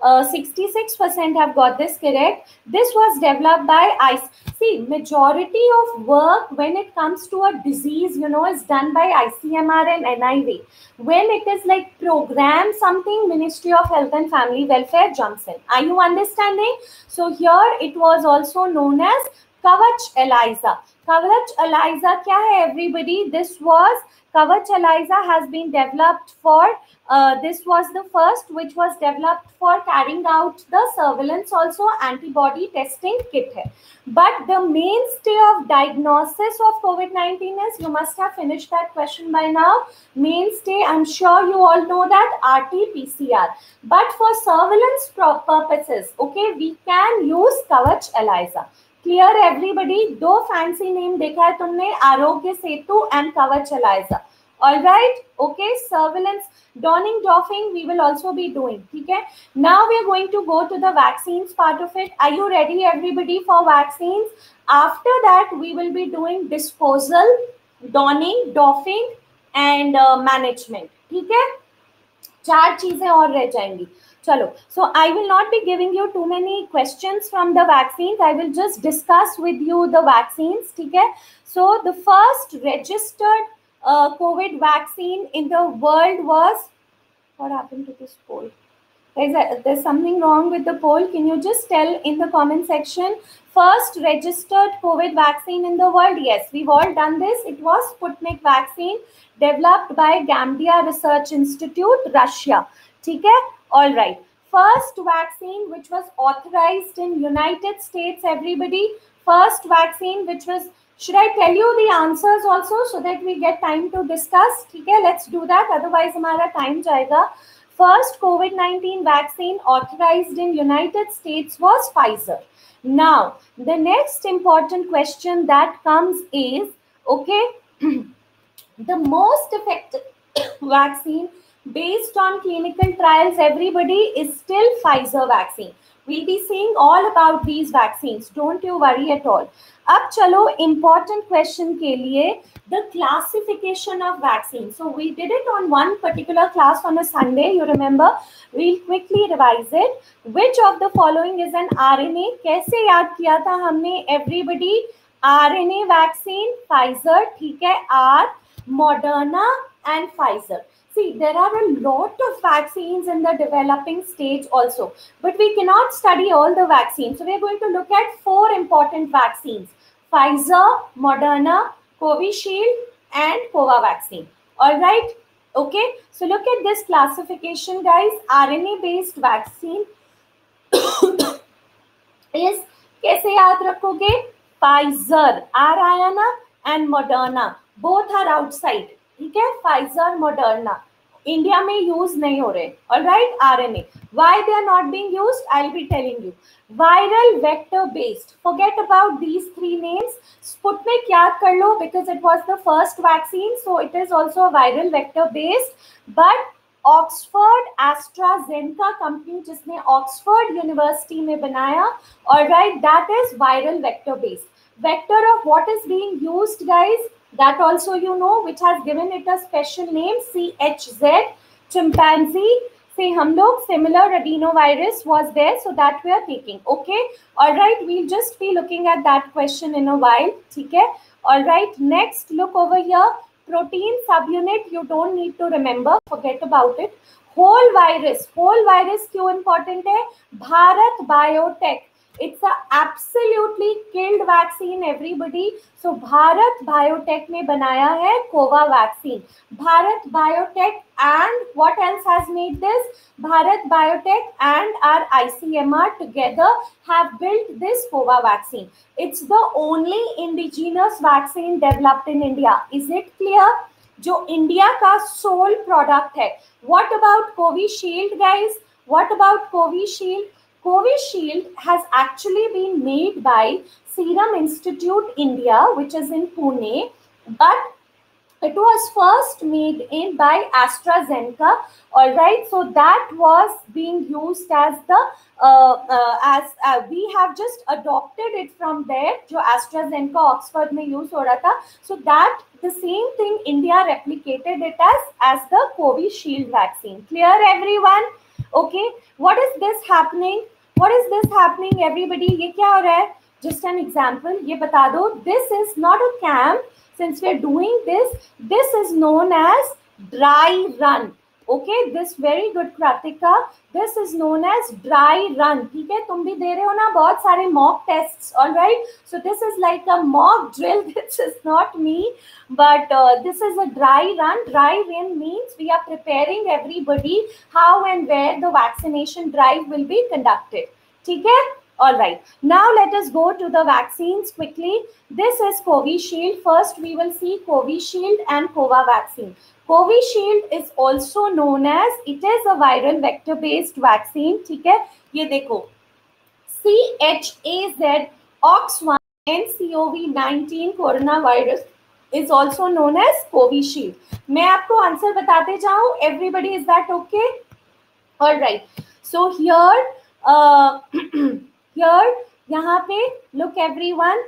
66% have got this correct. This was developed by ICMR. See, majority of work when it comes to a disease, you know, is done by ICMR and NIV. When it is like program something, Ministry of Health and Family Welfare jumps in. Are you understanding? So here it was also known as Kavach Elisa. Kavach Elisa क्या है everybody? This was Kavach Elisa has been developed for this was the first which was developed for carrying out the surveillance also antibody testing kit है. But the mainstay of diagnosis of COVID-19 is, you must have finished that question by now. Mainstay, I'm sure you all know that, RT-PCR. But for surveillance purposes, okay, we can use Kavach Elisa. Clear everybody. दो fancy name देखा है तुमने, Aarogya Setu and Kavach Elisa. Alright, okay. Surveillance, donning, doffing we will also be doing, ठीक है? Now we are going to go to the vaccines part of it. Are you ready everybody for vaccines? After that we will be doing disposal, donning, doffing and management, ठीक है? चार चीजें और रह जाएंगी. चलो, so I will not be giving you too many questions from the vaccines. I will just discuss with you the vaccines, ठीक है? So the first registered COVID vaccine in the world was, what happened to this poll? There's something wrong with the poll. Can you just tell in the comment section? First registered COVID vaccine in the world. Yes, we've all done this. It was Sputnik vaccine developed by Gambia Research Institute, Russia, ठीक है? All right. First vaccine which was authorized in United States, everybody. First vaccine which was, should I tell you the answers also so that we get time to discuss? ठीक है, let's do that. Otherwise हमारा time जाएगा. First COVID-19 vaccine authorized in United States was Pfizer. Now the next important question that comes is, okay, the most effective vaccine based on clinical trials, everybody, is still Pfizer vaccine. We'll be seeing all about these vaccines. Don't you worry at all. अब चलो important question के लिए, the classification of vaccines. So we did it on one particular class on a Sunday. You remember? We'll quickly revise it. Which of the following is an RNA? कैसे याद किया था हमने everybody? RNA vaccine, Pfizer, ठीक है? R, Moderna and Pfizer. See, there are a lot of vaccines in the developing stage also, but we cannot study all the vaccines. So we are going to look at four important vaccines: Pfizer, Moderna, Covishield, and Covaxin. All right, okay. So look at this classification, guys. RNA-based vaccine is कैसे याद रखोगे? Pfizer, R आया ना, and Moderna. Both are outside. ठीक है, Pfizer, Moderna. India में use नहीं हो रहे. Alright, RNA. Why they are not being used, I will be telling you. Viral vector based, forget about these three names. Sputnik याद कर लो because it was the first vaccine, so it is also viral vector based. But Oxford AstraZeneca company, जिसने Oxford university में बनाया, alright, that is viral vector based. Vector of what is being used guys, that also you know, which has given it a special name, CHZ. chimpanzee से हम लोग similar adenovirus was there, so that we are taking. Okay, alright, we will just be looking at that question in a while. ठीक है, alright, next look over here. Protein सब unit you don't need to remember, forget about it. Whole virus, whole virus क्यों important है? Bharat biotech, it's a absolutely killed vaccine everybody. So Bharat biotech ने बनाया है Covaxin. Bharat biotech and what else has made this? Bharat biotech and are ICMR together have built this Covaxin. It's the only indigenous vaccine developed in India. Is it clear? जो India का sole product है. What about Covishield guys? What about Covishield? Covishield has actually been made by Serum Institute India, which is in Pune, but it was first made in by AstraZeneca. All right, so that was being used as the we have just adopted it from there. जो AstraZeneca Oxford में use हो रहा था, so that the same thing India replicated it as the Covishield vaccine. Clear, everyone? Okay, what is this happening? What is this happening, everybody? ये क्या हो रहा है? Just an example, ये बता दो. This is not a camp. Since we are doing this, this is known as dry run. Okay, this very good Kratika. This is known as dry run. ठीक है, तुम भी दे रहे हो ना बहुत सारे mock tests. All right. So this is like a mock drill. This is not me, but this is a dry run. Dry run means we are preparing everybody how and where the vaccination drive will be conducted. ठीक है. All right. Now let us go to the vaccines quickly. This is Covishield. First, we will see Covishield and Cova vaccine. Covishield is also known as, it is a viral vector based vaccine. ठीक है, ये देखो ChAdOx1 nCoV-19 corona virus is also known as Covishield. मैं आपको answer बताते जाऊं, everybody, is that okay? All right. So here here यहाँ पे look everyone,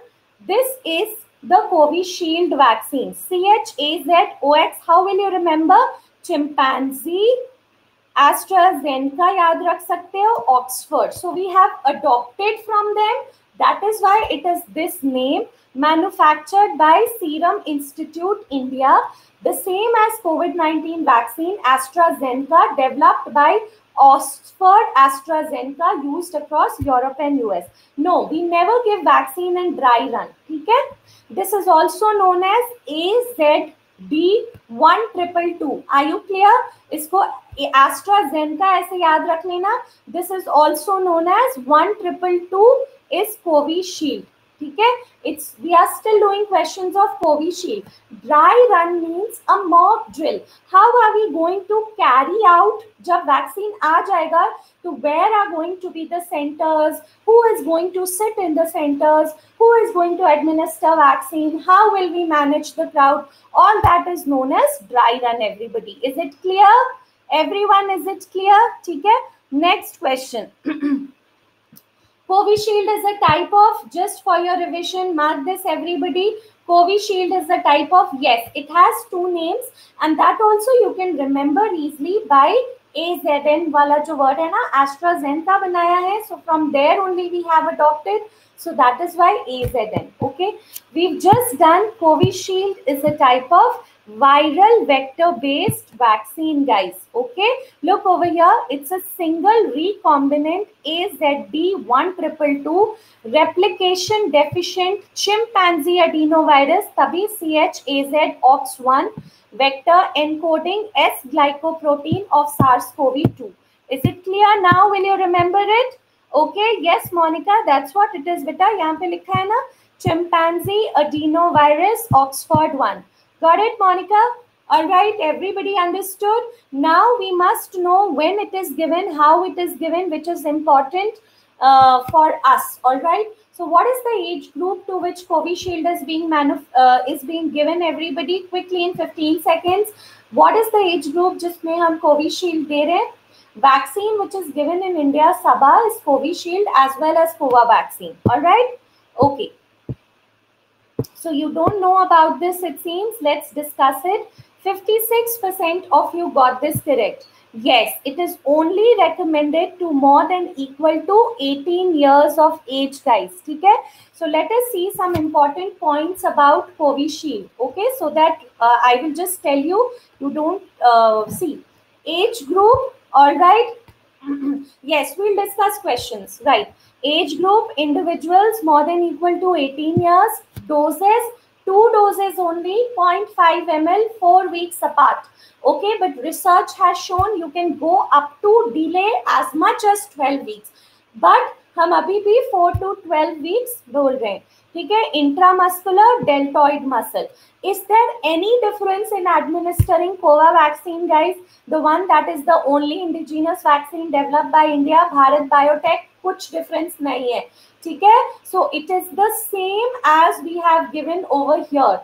this is the Covishield vaccine. ChAdOx, how will you remember? Chimpanzee, AstraZeneca याद रख सकते हो, Oxford. So we have adopted from them. That is why it is this name. Manufactured by Serum Institute India. The same as COVID-19 vaccine, AstraZeneca, developed by Oxford AstraZeneca, used across Europe and US. No, we never give vaccine in dry run. ठीक है? This is also known as AZD1222. Are you clear? इसको AstraZeneca ऐसे याद रख लेना. This is also known as 1222 is Covishield. ठीक है? It's we are still doing questions of Covishield. Dry run means a mock drill. How are we going to carry out? जब vaccine आ जाएगा तो where are going to be the centers? Who is going to sit in the centers? Who is going to administer vaccine? How will we manage the crowd? All that is known as dry run. Everybody, is it clear? Everyone, is it clear? ठीक है? Next question. Covishield is a type of, just for your revision, mark this everybody. Covishield is a type of, yes, it has two names and that also you can remember easily by AZN वाला जो word है ना, AstraZeneca बनाया है, so from there only we have adopted, so that is why AZN. Okay, we've just done Covishield is a type of viral vector based vaccine guys. Okay, look over here, it's a single recombinant AZD1222 replication deficient chimpanzee adenovirus, तभी ChAdOx1 vector encoding S glycoprotein of SARS-CoV-2. Is it clear now? Will you remember it? Okay, yes Monica, that's what it is beta. यहाँ पे लिखा है ना chimpanzee adenovirus Oxford 1. Got it, Monica? All right, everybody understood. Now we must know when it is given, how it is given, which is important for us. All right. So, what is the age group to which Covishield is being given? Everybody, quickly in 15 seconds. What is the age group जिसमें हम Covishield दे रहे हैं? Vaccine which is given in India, Sabha, is Covishield as well as Cova vaccine. All right. Okay. So you don't know about this, it seems. Let's discuss it. 56% of you got this correct. Yes, it is only recommended to more than equal to 18 years of age, guys. Okay? So let us see some important points about Covishield. Okay, so that I will just tell you, you don't see. Age group, all right. Yes, we'll discuss questions, right. Age group, individuals more than equal to 18 years, doses, 2 doses only, 0.5 ml, 4 weeks apart. Okay, but research has shown you can go up to delay as much as 12 weeks. But हम अभी भी 4 to 12 weeks बोल रहे हैं, ठीक है, intramuscular deltoid muscle. Is there any difference in administering Cova vaccine, guys? The one that is the only indigenous vaccine developed by India, Bharat Biotech, कुछ difference नहीं है, ठीक है. So it is the same as we have given over here.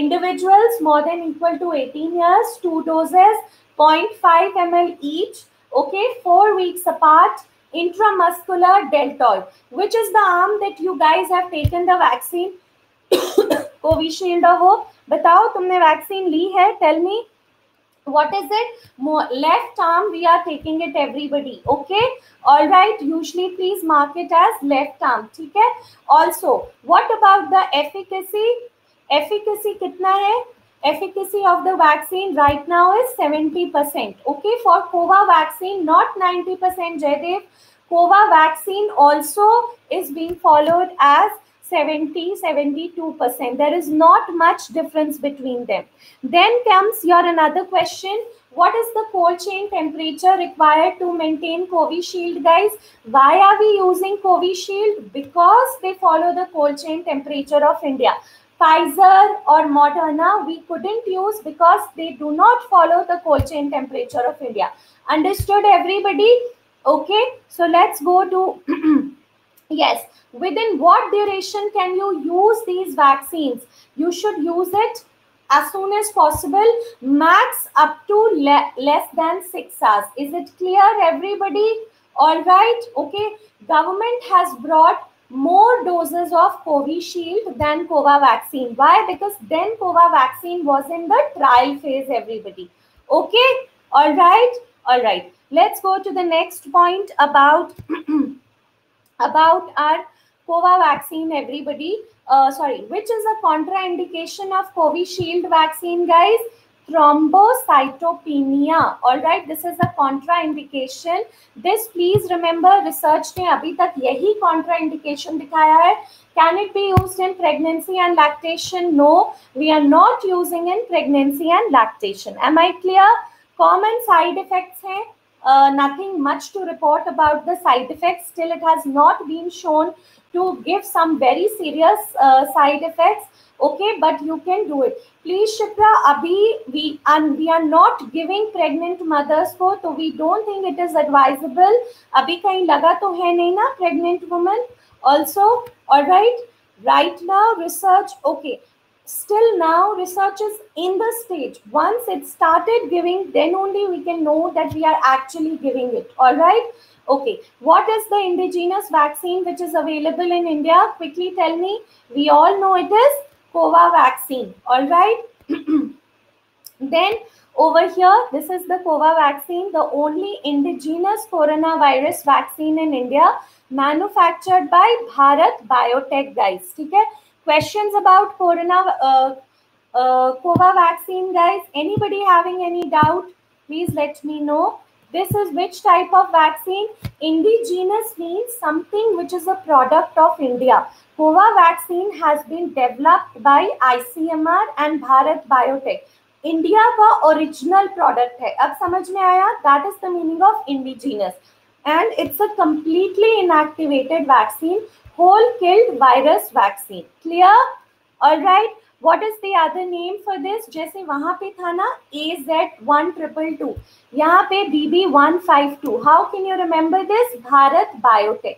Individuals more than equal to 18 years, 2 doses, 0.5 ml each, okay, 4 weeks apart, intramuscular deltoid. Which is the arm that you guys have taken the vaccine? Covishield or ho? Batao, tumne vaccine ली है? Tell me. What is it? Left arm, we are taking it everybody. Okay. All right. Usually, please mark it as left arm. ठीक है? Also, what about the efficacy? Efficacy कितना है? Efficacy of the vaccine right now is 70%. Okay, for Cova vaccine, not 90%. Jaydev, Cova vaccine also is being followed as 70-72%. There is not much difference between them. Then comes your another question. What is the cold chain temperature required to maintain Covishield, guys? Why are we using Covishield? Because they follow the cold chain temperature of India. Pfizer or Moderna, we couldn't use because they do not follow the cold chain temperature of India. Understood, everybody? Okay, so let's go to, yes, within what duration can you use these vaccines? You should use it as soon as possible, max up to less than 6 hours. Is it clear, everybody? All right, okay. Government has brought more doses of Covishield than Cova vaccine. Why? Because then Cova vaccine was in the trial phase, everybody. Okay, all right, all right. Let's go to the next point about about our Cova vaccine, everybody. Sorry, which is a contraindication of Covishield vaccine, guys? Thrombocytopenia. All right, this is a contraindication. This please remember, research ने अभी तक यही contraindication दिखाया है. Can it be used in pregnancy and lactation? No, we are not using in pregnancy and lactation. Am I clear? Common side effects हैं. Nothing much to report about the side effects. Still, it has not been shown to give some very serious side effects. Okay, but you can do it. Please, Shipra, abhi we are not giving pregnant mothers ko, so we don't think it is advisable. Abhi kahin laga to hai nahi na, pregnant woman also. All right, right now research, okay. Still now research is in the stage. Once it started giving, then only we can know that we are actually giving it. All right. Okay. What is the indigenous vaccine which is available in India? Quickly tell me. We all know it is Cova vaccine. All right. Then over here, this is the Cova vaccine, the only indigenous coronavirus vaccine in India, manufactured by Bharat Biotech, guys. Okay. Questions about Cova vaccine, guys? Anybody having any doubt? Please let me know. This is which type of vaccine? Indigenous means something which is a product of India. Cova vaccine has been developed by ICMR and Bharat Biotech. India का original product है. अब समझ में आया? That is the meaning of indigenous. And it's a completely inactivated vaccine. Whole killed virus vaccine. Clear? All right. What is the other name for this? जैसे वहाँ पे था ना AZ-122. यहाँ पे BB-152. How can you remember this? Bharat Biotech.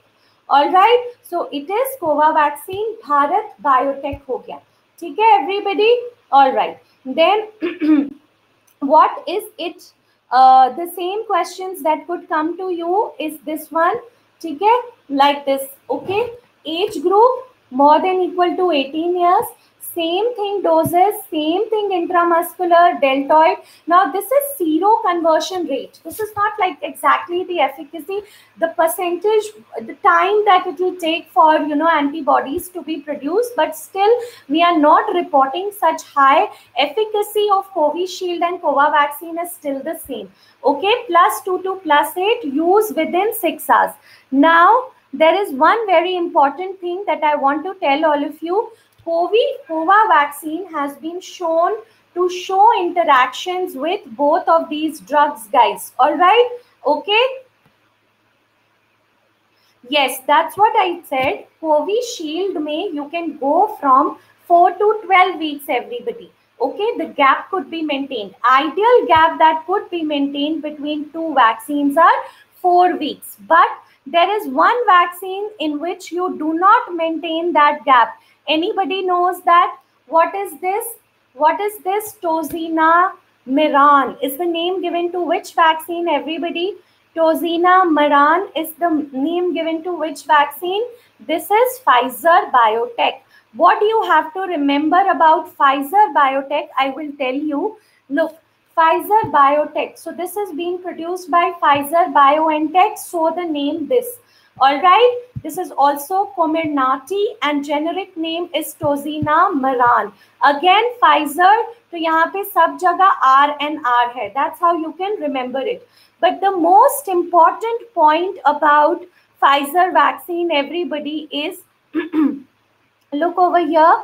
All right. So it is Cova vaccine. Bharat Biotech हो गया. ठीक है everybody? All right. Then what is it? The same questions that could come to you is this one. ठीक है, like this. Okay, age group more than equal to 18 years, same thing doses, same thing intramuscular, deltoid. Now this is seroconversion rate. This is not like exactly the efficacy, the percentage, the time that it will take for, you know, antibodies to be produced, but still we are not reporting such high efficacy of Covishield and Covaxin is still the same. Okay, +2 to +8 use within 6 hours. Now there is one very important thing that I want to tell all of you. Covaxin has been shown to show interactions with both of these drugs, guys. All right? Okay? Yes, that's what I said. Covishield mein you can go from 4 to 12 weeks, everybody. Okay? The gap could be maintained. Ideal gap that could be maintained between two vaccines are 4 weeks. But there is one vaccine in which you do not maintain that gap. Anybody knows that? What is this? What is this? Tozinameran is the name given to which vaccine, everybody? Tozinameran is the name given to which vaccine? This is Pfizer Biotech. What do you have to remember about Pfizer Biotech? I will tell you. Look, Pfizer Biotech. So this is being produced by Pfizer BioNTech. So the name this. All right, this is also Comirnaty and generic name is Tozinameran. Again, Pfizer, तो यहाँ पे सब जगह R&R है. That's how you can remember it. But the most important point about Pfizer vaccine, everybody, is look over here.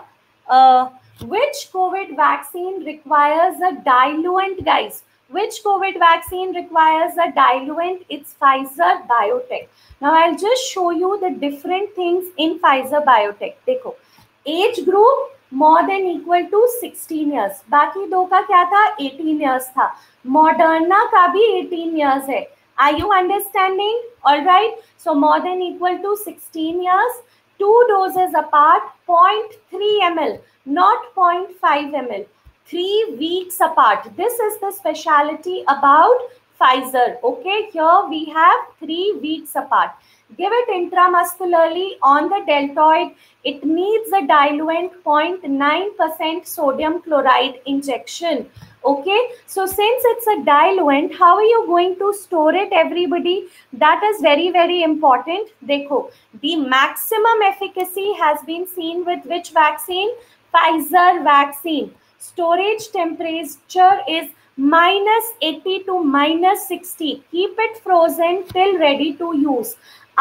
Which COVID vaccine requires a diluent, guys? Which COVID vaccine requires a diluent? It's Pfizer Biotech. Now I'll just show you the different things in Pfizer Biotech. देखो, age group more than equal to 16 years. बाकी दो का क्या था? 18 years था. Moderna का भी 18 years है. Are you understanding? All right. So more than equal to 16 years. 2 doses apart, 0.3 ml, not 0.5 ml. 3 weeks apart. This is the speciality about Pfizer. Okay, here we have 3 weeks apart. Give it intramuscularly on the deltoid. It needs a diluent 0.9% sodium chloride injection. Okay, so since it's a diluent, how are you going to store it, everybody? That is very, very important. Dekho, the maximum efficacy has been seen with which vaccine? Pfizer vaccine. Storage temperature is -80 to -60. Keep it frozen till ready to use.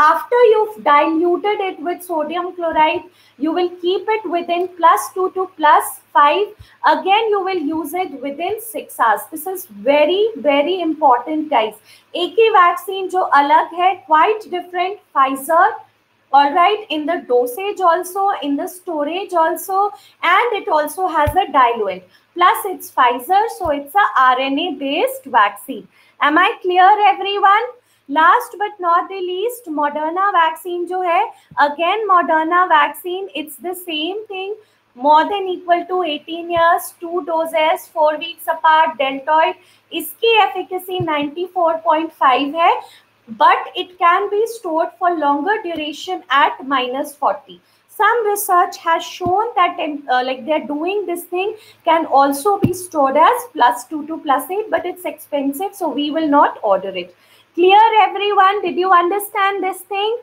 After you've diluted it with sodium chloride, you will keep it within +2 to +5. Again, you will use it within 6 hours. This is very, very important, guys. Ek hi vaccine jo alag hai, quite different, Pfizer. All right, in the dosage also, in the storage also, and it also has a diluent. Plus, it's Pfizer, so it's a RNA-based vaccine. Am I clear, everyone? Last but not the least, Moderna vaccine jo hai, again Moderna vaccine, it's the same thing. More than equal to 18 years, 2 doses, 4 weeks apart, deltoid. Iski efficacy 94.5 hai. But it can be stored for longer duration at -40. Some research has shown that like they're doing this thing can also be stored as +2 to +8, but it's expensive, so we will not order it. Clear, everyone? Did you understand this thing?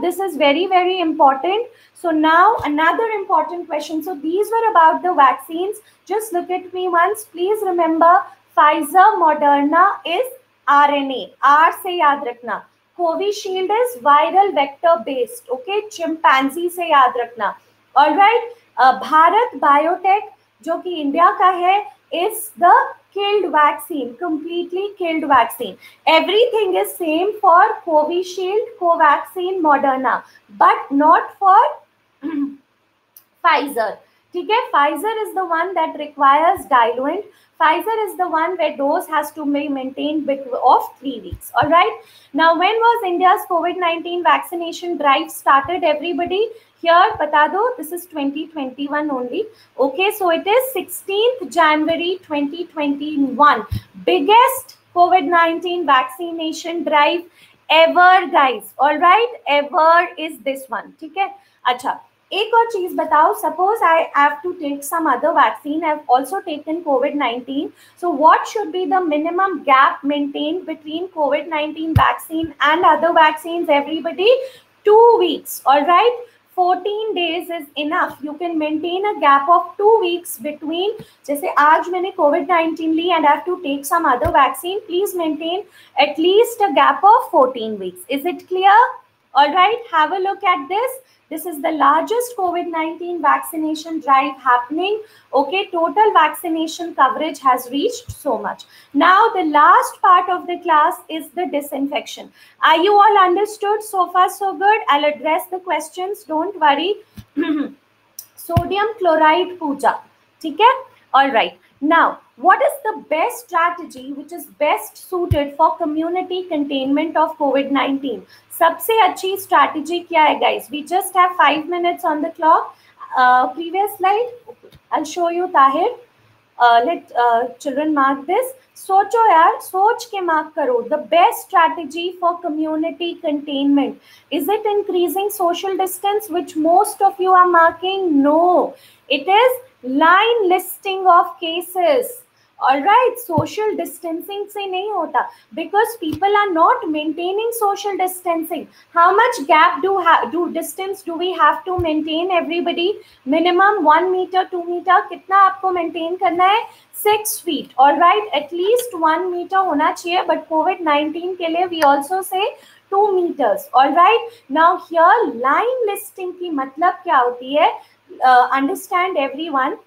This is very, very important. So now another important question. So these were about the vaccines. Just look at me once. Please remember Pfizer, Moderna is RNA, R से याद रखना. Covishield is viral vector based. Okay, chimpanzee से याद रखना. All right, Bharat Biotech जो कि India का है is the killed vaccine, completely killed vaccine. Everything is same for Covishield, Covaxin, Moderna, but not for Pfizer. ठीक है, Pfizer is the one that requires diluent. Pfizer is the one where dose has to be maintained of 3 weeks. All right. Now, when was India's COVID-19 vaccination drive started, everybody? Here, bata do, this is 2021 only. Okay, so it is 16th January 2021. Biggest COVID-19 vaccination drive ever, guys. All right, ever is this one. ठीक है, अच्छा. एक और चीज बताओ, suppose I have to take some other vaccine, I have also taken covid, so what should be the minimum gap maintain between covid vaccine and other vaccines? Everybody 2 weeks, all right? 14 days is enough. You can maintain a gap of 2 weeks between. जैसे आज मैंने COVID-19 Lee and I have to take some other vaccine. Please maintain at least a gap of 14 weeks. Is it clear? All right. Have a look at this. This is the largest COVID-19 vaccination drive happening. Okay, total vaccination coverage has reached so much. Now the last part of the class is the disinfection. Are you all understood? So far so good. I'll address the questions. Don't worry. Sodium chloride puja. Okay? All right. Now, what is the best strategy which is best suited for community containment of COVID-19? सबसे अच्छी strategy क्या है guys? We just have 5 minutes on the clock. Previous slide I show you. Tahir, let children mark this. सोचो यार, सोच के mark करो. The best strategy for community containment, is it increasing social distance which most of you are marking? No, it is line listing of cases. All right, social distancing से नहीं होता because people are not maintaining social distancing. How much gap do distance do we have to maintain? Everybody, minimum 1 meter, 2 meter. कितना आपको maintain करना है? 6 feet. All right, at least 1 meter होना चाहिए. But COVID-19 के लिए we also say 2 meters. All right, now here line listing की मतलब क्या होती है? Understand everyone.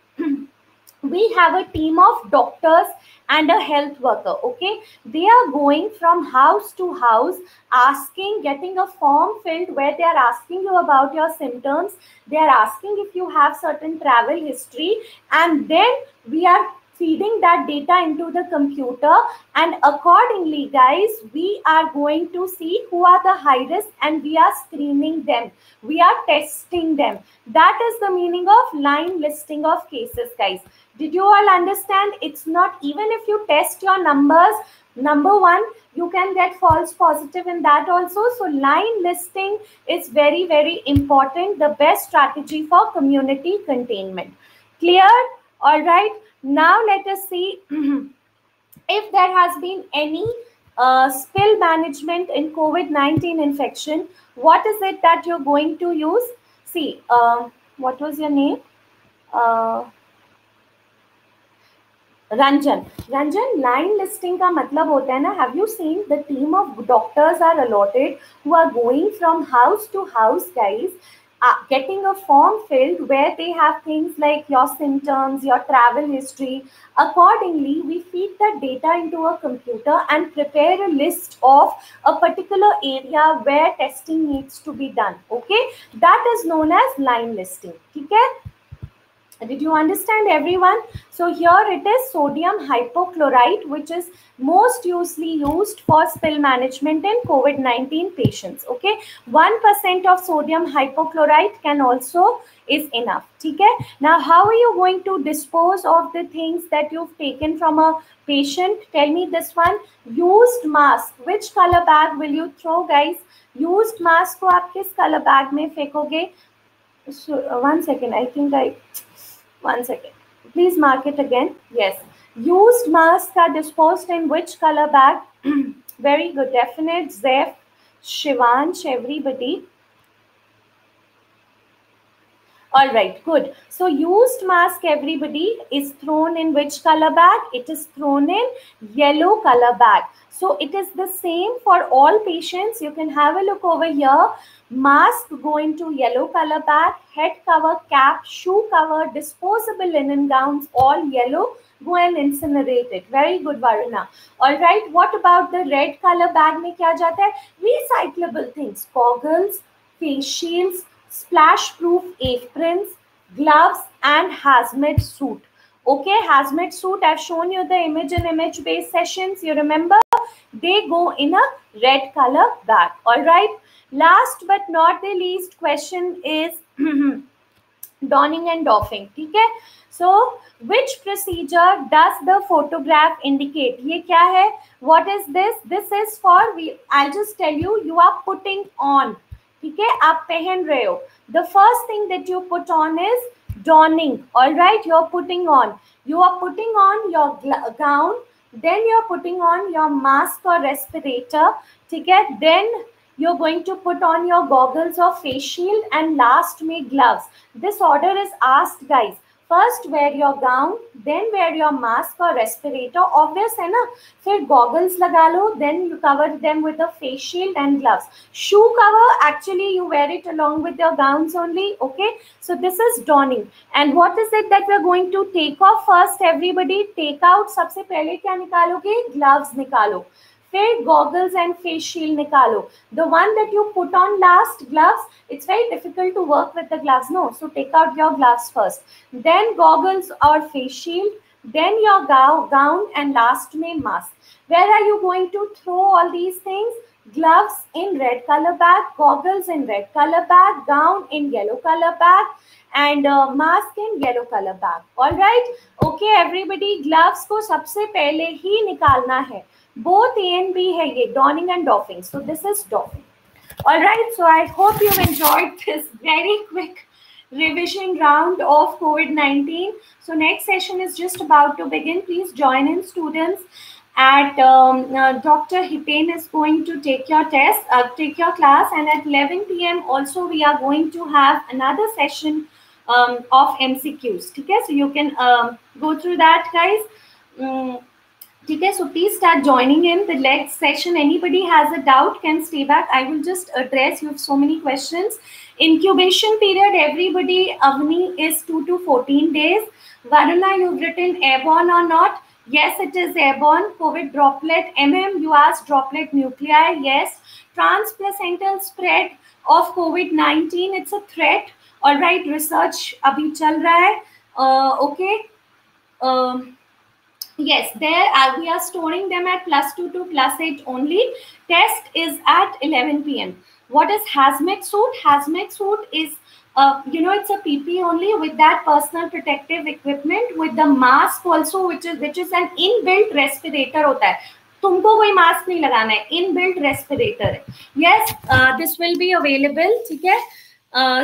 We have a team of doctors and a health worker. Okay, they are going from house to house, asking, getting a form filled where they are asking you about your symptoms. They are asking if you have certain travel history, and then we are feeding that data into the computer, and accordingly, guys, we are going to see who are the high risk, and we are screening them. We are testing them. That is the meaning of line listing of cases, guys. Did you all understand? It's not, even if you test your numbers, number one, you can get false positive in that also. So line listing is very, very important. The best strategy for community containment. Clear? All right. Now let us see if there has been any spill management in COVID-19 infection. What is it that you're going to use? See, what was your name? Ranjan. Ranjan, line listing का मतलब होता है ना. Have you seen the team of doctors are allotted who are going from house to house, guys? Getting a form filled where they have things like your symptoms, your travel history. Accordingly, we feed the data into a computer and prepare a list of a particular area where testing needs to be done. Okay, that is known as line listing. Okay, did you understand everyone? So here it is sodium hypochlorite, which is most usually used for spill management in COVID-19 patients. Okay, 1% of sodium hypochlorite can also is enough. Okay, now how are you going to dispose of the things that you've taken from a patient? Tell me this one. Used mask, which color bag will you throw, guys? Used mask को आप किस color bag में फेंकोगे? So one second, I think I. One second. Please mark it again. Yes. Used masks are disposed in which color bag? Very good. Definite. Zef, Shivansh, everybody. All right. Good. So used mask, everybody, is thrown in which color bag? It is thrown in yellow color bag. So it is the same for all patients. You can have a look over here. Mask go into yellow color bag, head cover, cap, shoe cover, disposable linen gowns, all yellow, go and incinerate it. Very good, Varuna. All right, what about the red color bag में क्या जाता है? Recyclable things, goggles, face shields, splash proof aprons, gloves and hazmat suit. Okay, hazmat suit, I've shown you the image in image based sessions, you remember? They go in a red color bag. All right, last but not the least question is donning and doffing. ठीक है, so which procedure does the photograph indicate? ये क्या है? What is this? This is for, I'll just tell you, you are putting on. ठीक है, आप पहन रहे हो. The first thing that you put on is donning. All right, you are putting on, you are putting on your gown, then you are putting on your mask or respirator, ठीक है, then you are going to put on your goggles or face shield, and last में gloves. This order is asked, guys. First wear your gown, then wear your mask or respirator, obvious है ना. फिर goggles लगा लो, then you cover them with a face shield and gloves. Shoe cover, actually you wear it along with your gowns only, okay? So this is donning. And what is it that we are going to take off first? Everybody, take out. सबसे पहले क्या निकालोगे? Gloves निकालो. फिर goggles and face shield निकालो. The one that you put on last, gloves. It's very difficult to work with the gloves, no? So take out your gloves first. Then goggles or face shield. Then your gown, and last में mask. Where are you going to throw all these things? Gloves in red color bag, goggles in red color bag, gown in yellow color bag, and mask in yellow color bag. All right? Okay, everybody. Gloves को सबसे पहले ही निकालना है. Both A and B है ये, donning and doffing. So this is doffing. All right. So I hope you've enjoyed this very quick revision round of COVID-19. So next session is just about to begin. Please join in, students. At Dr. Hitesh is going to take your test, take your class, and at 11 PM also we are going to have another session of MCQs. Okay, so you can go through that, guys. ठीक है, so please start joining in the next session. Anybody has a doubt can stay back. I will just address. You have so many questions. Incubation period, everybody. Avni is 2 to 14 days. Varuna, you've written airborne or not? Yes, it is airborne. COVID droplet. You asked droplet nuclei. Yes. Transplacental spread of COVID-19. It's a threat. All right. Research अभी चल रहा है. Okay. Yes, there we are storing them at +2 to +8 only. Test is at 11 PM. What is hazmat suit? Hazmat suit is, you know, it's a PPE only with that personal protective equipment, with the mask also, which is an inbuilt respirator होता है. तुमको कोई mask नहीं लगाना है. Inbuilt respirator. Yes, this will be available. ठीक है.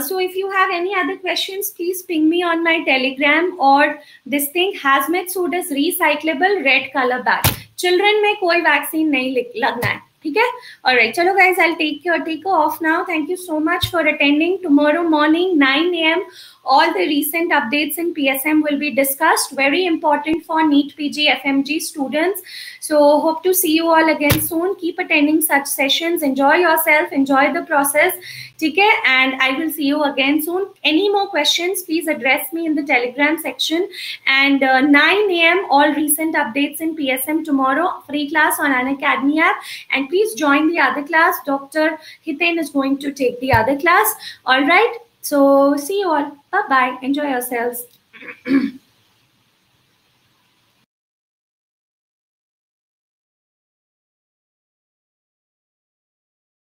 So if you have any other questions, please ping me on my Telegram or this thing. Hazmat suit is recyclable red color bag. Children में कोई vaccine नहीं लगना है, ठीक है? Alright, चलो guys, I'll take you off now. Thank you so much for attending. Tomorrow morning 9 AM, all the recent updates in PSM will be discussed. Very important for NEET PG FMG students. So hope to see you all again soon. Keep attending such sessions. Enjoy yourself. Enjoy the process. ठीक है, and I will see you again soon. Any more questions, please address me in the Telegram section. And 9 AM, all recent updates in PSM tomorrow. Free class on Unacademy app, and please join the other class. Dr. Hitesh is going to take the other class. All right, so see you all. Bye bye. Enjoy yourselves.